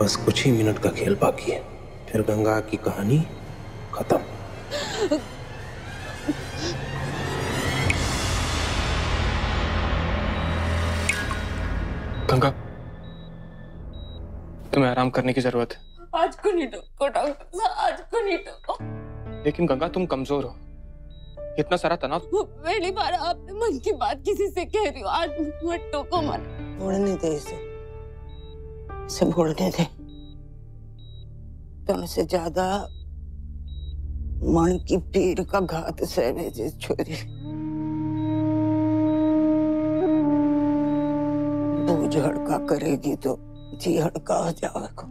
बस कुछ ही मिनट का खेल बाकी है, फिर गंगा की कहानी खत्म। गंगा, तुम्हें आराम करने की जरूरत है। आज को नहीं टोको डॉक्टर साहब, आज को नहीं टोको। लेकिन गंगा तुम कमजोर हो, इतना सारा तनाव। पहली बार आपने मन की बात किसी से कह रही हो, आज मत टोको मत। बोलने दे इसे बोलने दे। तुमसे ज्यादा मन की पीर का घात सहमे जिस छोरी, बूझ हड़का करेगी तो जी हड़का हो जाएगा।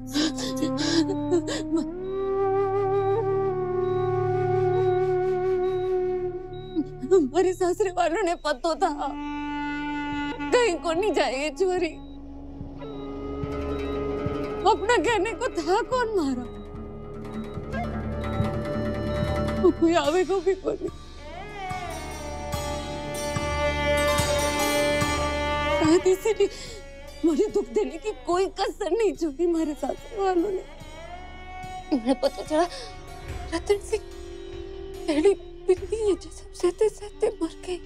हमारे सासरे वालों ने पता था कहीं को नहीं जाएगी चोरी, अपना कहने को था कौन मारा, वो कोई आवे को भी कोई इसीलिए मुझे दुख देने की कोई कसर नहीं छोड़ी हमारे सासरे वालों ने। मुझे पता चला रतन सिंह पहले बिंदी है जो सब सहते सहते मर गए।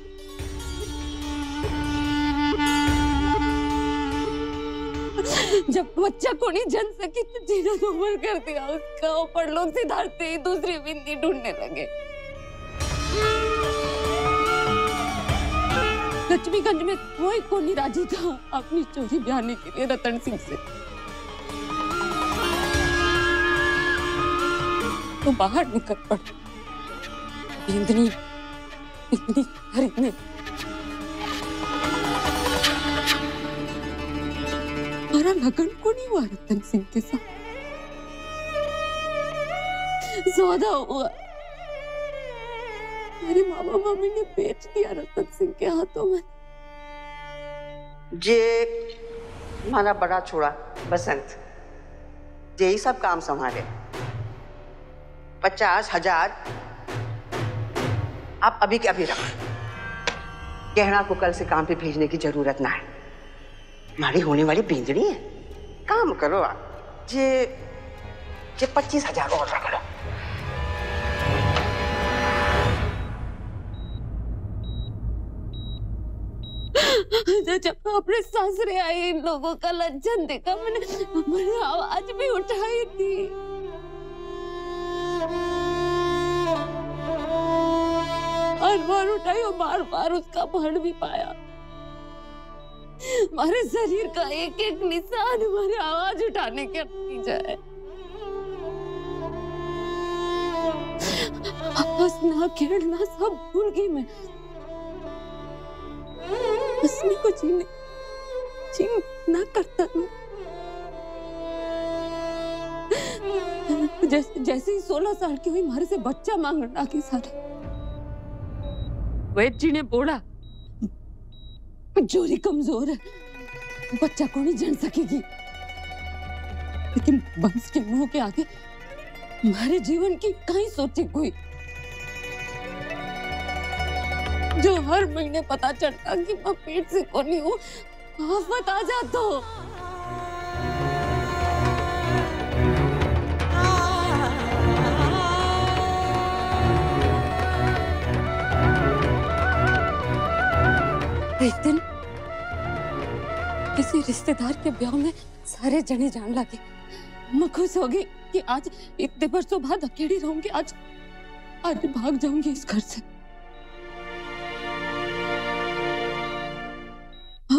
जब बच्चा को नहीं जन सकी तो जीना तो मर कर दिया उसका, ऊपर लोग सिधारते ही दूसरी बिंदी ढूंढने लगे। लक्ष्मीगंज में कोई को नहीं राजी था अपनी चोरी ब्याने के लिए रतन सिंह से, तो बाहर निकल पड़ा बिंदनी बिंदनी खरीदने। हमारा लगन को नहीं हुआ रतन सिंह के साथ, सौदा हुआ। मेरे मामा मामी ने बेच दिया रतन सिंह के हाथों में। जे माना बड़ा छोड़ा बसंत यही सब काम संभाले। 50,000 आप अभी के अभी रख, गहना को कल से काम पे भेजने की जरूरत ना है। हमारी होने वाली बींदड़ी है, काम करो आप। जे 25,000 और रख लो। जब अपने सासरे आए इन लोगों का लज्जन देखा मैंने, मैंने आवाज भी उठाई थी। हर बार उठाई और बार बार उसका भर भी पाया। हमारे शरीर का एक एक निशान हमारे आवाज उठाने के नतीजा है। हंसना खेलना सब भूल गई मैं, उसने को जीना करता था। जैसे ही 16 साल की हुई मारे से बच्चा मांगना के साथ वैद्य जी ने बोला जोरी कमजोर है, बच्चा को नहीं जन सकेगी। लेकिन बंस के मुंह के आगे मारे जीवन की कई सोची हुई, जो हर महीने पता चलता कि मैं पेट से कोनी हूँ, आफत आ जाता हो। एक दिन किसी रिश्तेदार के ब्याह में सारे जने जान लगे। मैं खुश हो गई कि आज इतने बरसों बाद अकेली रहूंगी, आज भाग जाऊंगी इस घर से।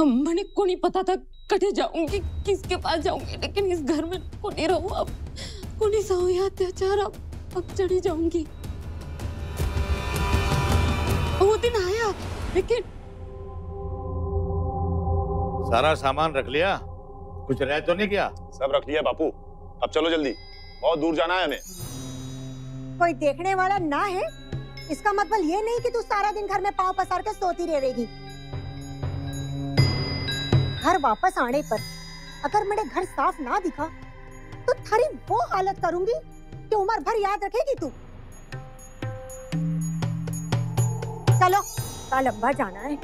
मैंने को नहीं पता था कटे जाऊंगी, किसके पास जाऊंगी, लेकिन इस घर में को नहीं रहूं। अब को नहीं सहूं अत्याचार, अब चढ़ी जाऊंगी। वो दिन आया, लेकिन सारा सामान रख लिया, कुछ रह तो नहीं गया? सब रख लिया बापू, अब चलो जल्दी, बहुत दूर जाना है हमें। कोई देखने वाला ना है इसका मतलब ये नहीं कि तू सारा दिन घर में पाँव पसार के सोती रहेगी। घर वापस आने पर अगर मेरे घर साफ ना दिखा तो थारी वो हालत करूंगी कि उम्र भर याद रखेगी तू। चलो, कल अब्बा जाना है।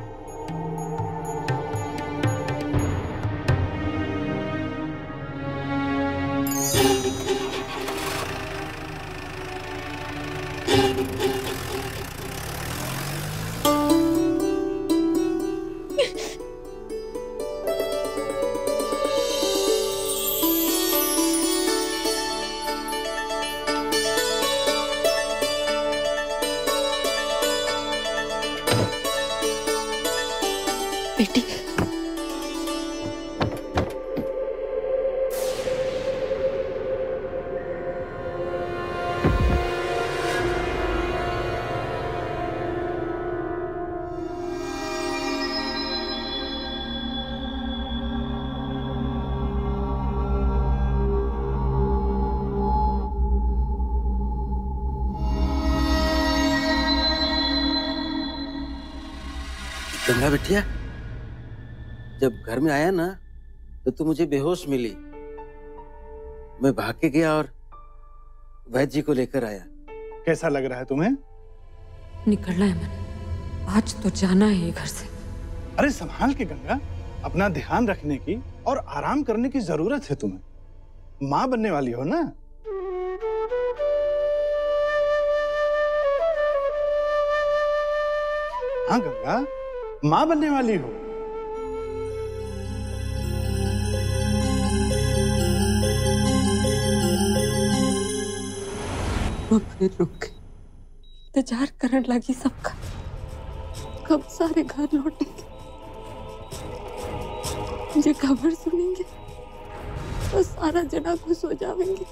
गंगा बिटिया, जब घर में आया ना तो तू मुझे बेहोश मिली। मैं भाग के गया और वैद्य जी को लेकर आया। कैसा लग रहा है तुम्हें? निकलना है मन, आज तो जाना है घर से। अरे संभाल के गंगा, अपना ध्यान रखने की और आराम करने की जरूरत है तुम्हें। माँ बनने वाली हो ना। हाँ गंगा, माँ बनने वाली हो। फिर रुक गई, इंतजार करने लगी सबका, कब सारे घर लौटेंगे, मुझे खबर सुनेंगे तो सारा जना खुश हो जाएंगे।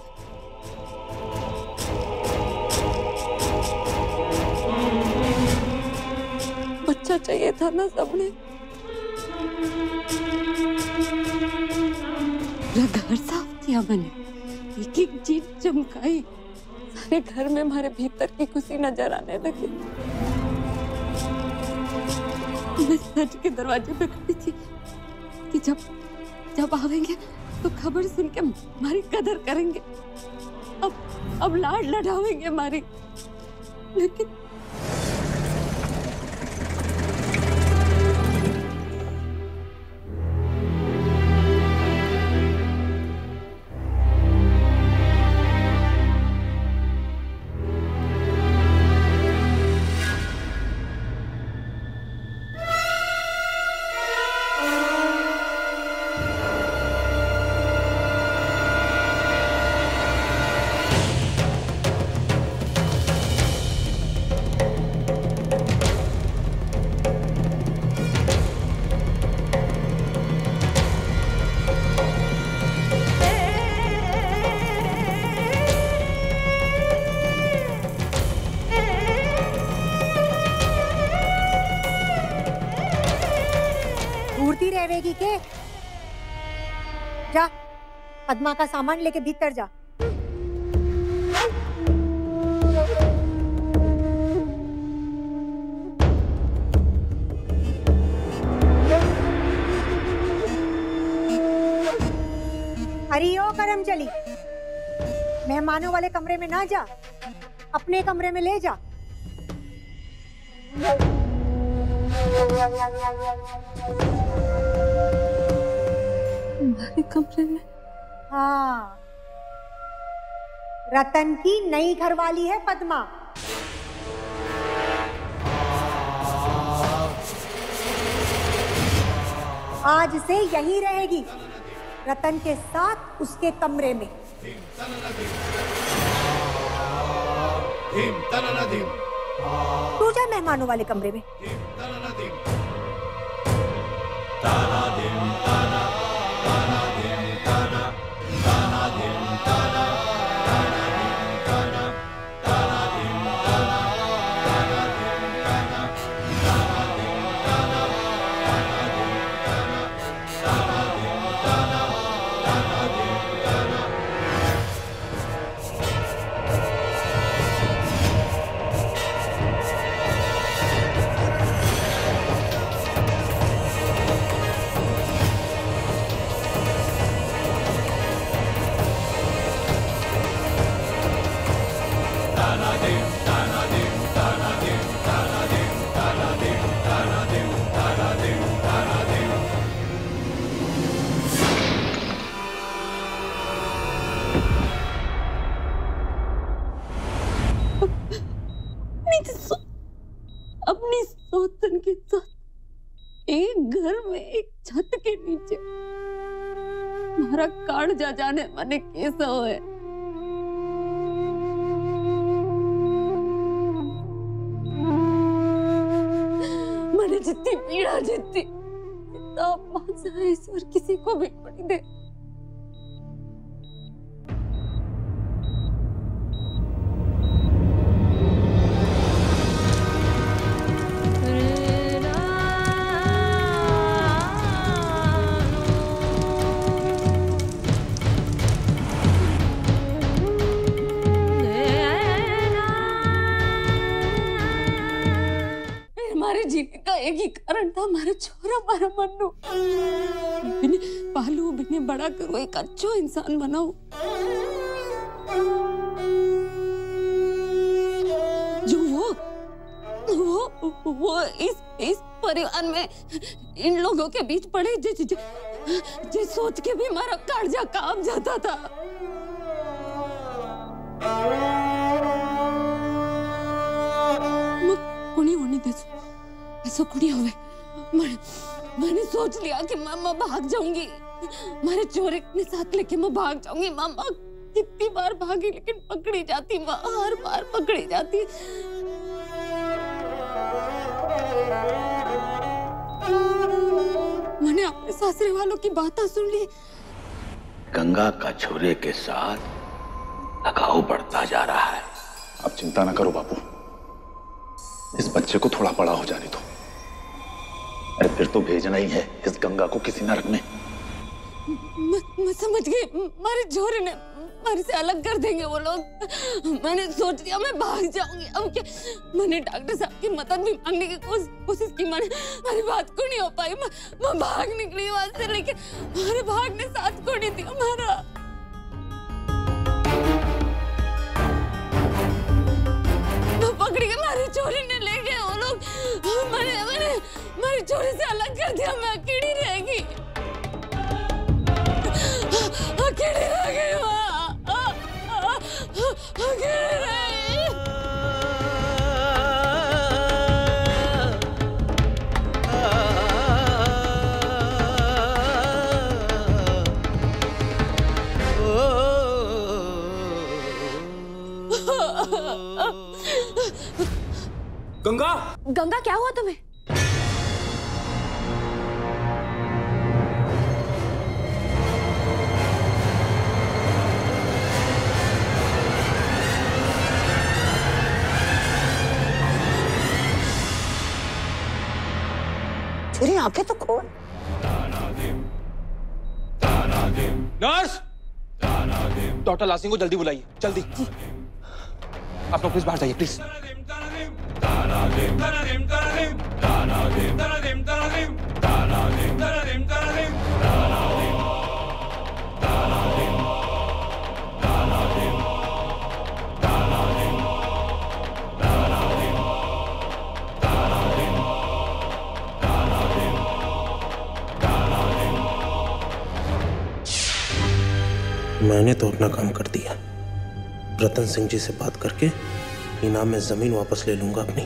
बच्चा चाहिए था ना सबने, घर साफ किया मैंने, एक एक चीज चमकाई, सारे घर में हमारे भीतर की खुशी नजर आने लगी। मैं सच के दरवाजे पे खड़ी थी कि जब आवेंगे तो खबर सुन के हमारी कदर करेंगे, अब लाड़ लड़ावेंगे हमारी। लेकिन के जा पद्मा का सामान लेके भीतर जा। अरे ओ करमचली, मेहमानों वाले कमरे में ना जा, अपने कमरे में ले जा। हमारे कमरे में? हाँ, रतन की नई घरवाली है पद्मा। आज से यहीं रहेगी, रतन के साथ उसके कमरे में। तू जा मेहमानों वाले कमरे में। जा जाने माने कैसा हो है। मैंने जितनी पीड़ा जितनी ईश्वर किसी को भी नहीं दे। आएगी कारण था मारा छोरा मारा मन्नू। बिने पालू बिने बड़ा करो, एक अच्छो इंसान बनाओ जो वो इस परिवार में इन लोगों के बीच पड़े जे सोच के भी मारा काड़जा कांप जाता था। ऐसा कुड़ी होवे, मैंने सोच लिया कि मामा भाग जाऊंगी, मारे चोरे अपने साथ लेके मैं भाग जाऊंगी। मामा कितनी बार भागी लेकिन पकड़ी जाती, माँ हर बार पकड़ी जाती। मैंने अपने सासरे वालों की बातें सुन ली। गंगा का छोरे के साथ लगाव बढ़ता जा रहा है। आप चिंता ना करो बापू, इस बच्चे को थोड़ा बड़ा हो जाने दो। अरे फिर तो भेजना ही है इस गंगा को किसी न रखने। मैं समझ गई, मारे झोरे ने मारे से अलग कर देंगे वो लोग। मैंने सोच लिया मैं भाग जाऊंगी। अब क्या, मैंने डॉक्टर साहब की मदद भी मांगने की कोशिश की, मैंने मेरी बात को नहीं हो पाई। मैं भाग निकली वहां से, लेकिन मेरे भाग ने साथ को नहीं दिया मारा। पकड़ी के मारे चोरी ने ले गए वो लोग। मैंने मारे चोरी से अलग कर दिया। मैं अकेली रहेगी, अकेली रह गई, अकेली रह गई। गंगा, गंगा क्या हुआ तुम्हें? तेरी आंखें तो खोल। नर्स, डॉक्टर लाल सिंह को जल्दी बुलाइए, जल्दी। आप लोग प्लीज बाहर जाइए, प्लीज। मैंने तो अपना काम कर दिया। रतन सिंह जी से बात करके इनाम में जमीन वापस ले लूंगा अपनी।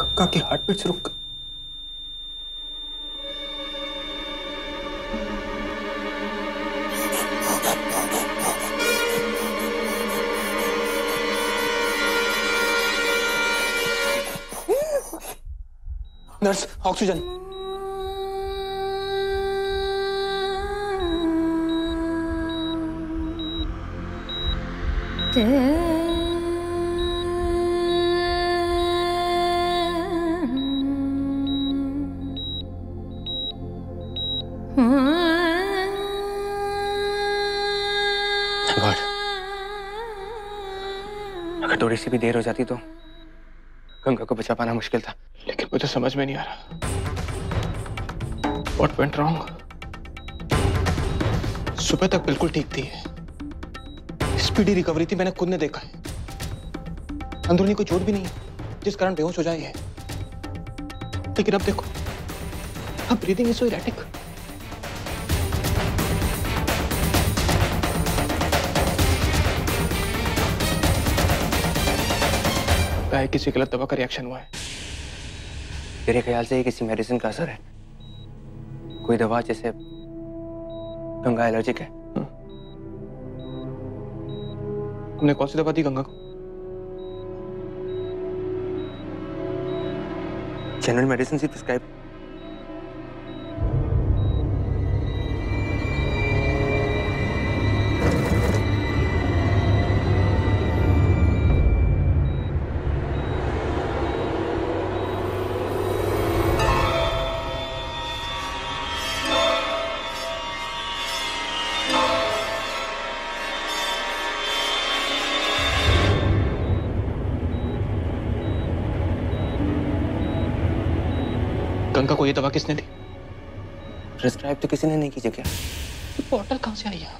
काका के हार्ट बीट रुक। Nurse, oxygen. अगर थोड़ी सी भी देर हो जाती तो गंगा को बचा पाना मुश्किल था। लेकिन मुझे समझ में नहीं आ रहा व्हाट वेंट रॉन्ग। सुबह तक बिल्कुल ठीक थी, स्पीडी रिकवरी थी, मैंने खुद ने देखा है। अंदरूनी कोई चोट भी नहीं है जिस कारण बेहोश हो जाए है। लेकिन अब देखो, अब ब्रीदिंग इज सो इरैटिक। किसी गलत दवा का रिएक्शन हुआ है। मेरे ख्याल से ये किसी मेडिसिन का असर है। कोई दवा जैसे गंगा एलर्जिक है। तुमने कौन सी दवा दी गंगा को? जनरल मेडिसिन सी प्रिस्क्राइब। आपको ये दवा किसने दी? प्रिस्क्राइब तो किसी ने नहीं की जगह। बॉटल कहाँ से आई है?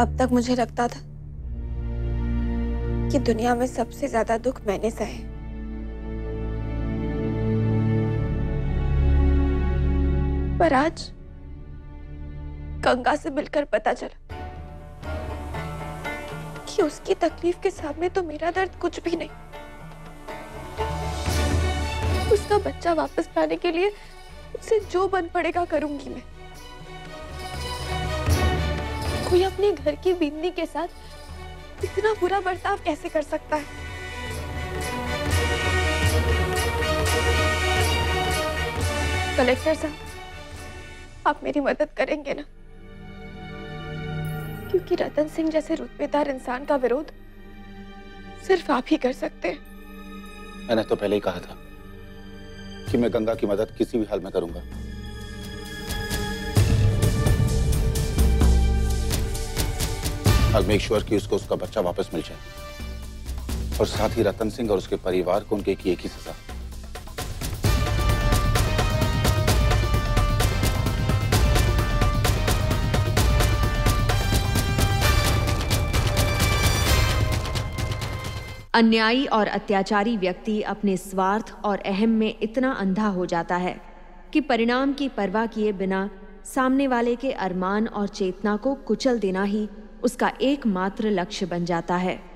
अब तक मुझे लगता था कि दुनिया में सबसे ज्यादा दुख मैंने सहे, पर आज गंगा से मिलकर पता चला कि उसकी तकलीफ के सामने तो मेरा दर्द कुछ भी नहीं। उसका बच्चा वापस पाने के लिए उसे जो बन पड़ेगा करूंगी मैं। कोई अपने घर की बीवी के साथ इतना बुरा बर्ताव कैसे कर सकता है? कलेक्टर साहब, आप मेरी मदद करेंगे ना? क्योंकि रतन सिंह जैसे रुतबेदार इंसान का विरोध सिर्फ आप ही कर सकते हैं। मैंने तो पहले ही कहा था कि मैं गंगा की मदद किसी भी हाल में करूंगा। I'll make sure कि उसका बच्चा वापस मिल जाए, और साथ ही रतन सिंह और उसके परिवार को उनके किए की सजा। अन्यायी और अत्याचारी व्यक्ति अपने स्वार्थ और अहम में इतना अंधा हो जाता है कि परिणाम की परवाह किए बिना सामने वाले के अरमान और चेतना को कुचल देना ही उसका एकमात्र लक्ष्य बन जाता है।